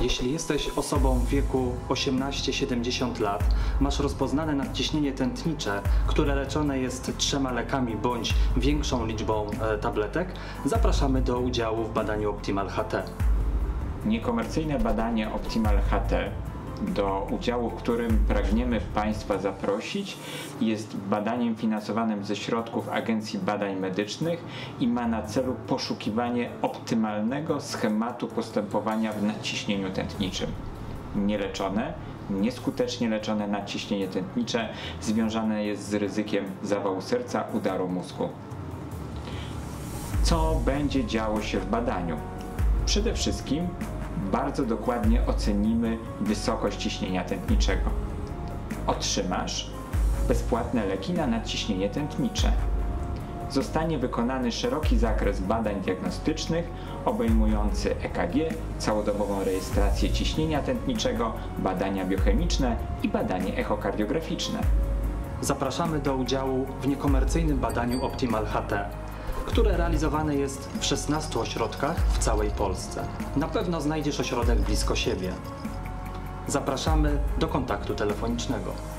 Jeśli jesteś osobą w wieku 18-70 lat, masz rozpoznane nadciśnienie tętnicze, które leczone jest 3 lekami bądź większą liczbą tabletek, zapraszamy do udziału w badaniu Optimal HT. Niekomercyjne badanie Optimal HT, do udziału w którym pragniemy Państwa zaprosić, jest badaniem finansowanym ze środków Agencji Badań Medycznych i ma na celu poszukiwanie optymalnego schematu postępowania w nadciśnieniu tętniczym. Nieleczone, nieskutecznie leczone nadciśnienie tętnicze związane jest z ryzykiem zawału serca, udaru mózgu. Co będzie działo się w badaniu? Przede wszystkim bardzo dokładnie ocenimy wysokość ciśnienia tętniczego. Otrzymasz bezpłatne leki na nadciśnienie tętnicze. Zostanie wykonany szeroki zakres badań diagnostycznych obejmujący EKG, całodobową rejestrację ciśnienia tętniczego, badania biochemiczne i badanie echokardiograficzne. Zapraszamy do udziału w niekomercyjnym badaniu Optimal HT, które realizowane jest w 16 ośrodkach w całej Polsce. Na pewno znajdziesz ośrodek blisko siebie. Zapraszamy do kontaktu telefonicznego.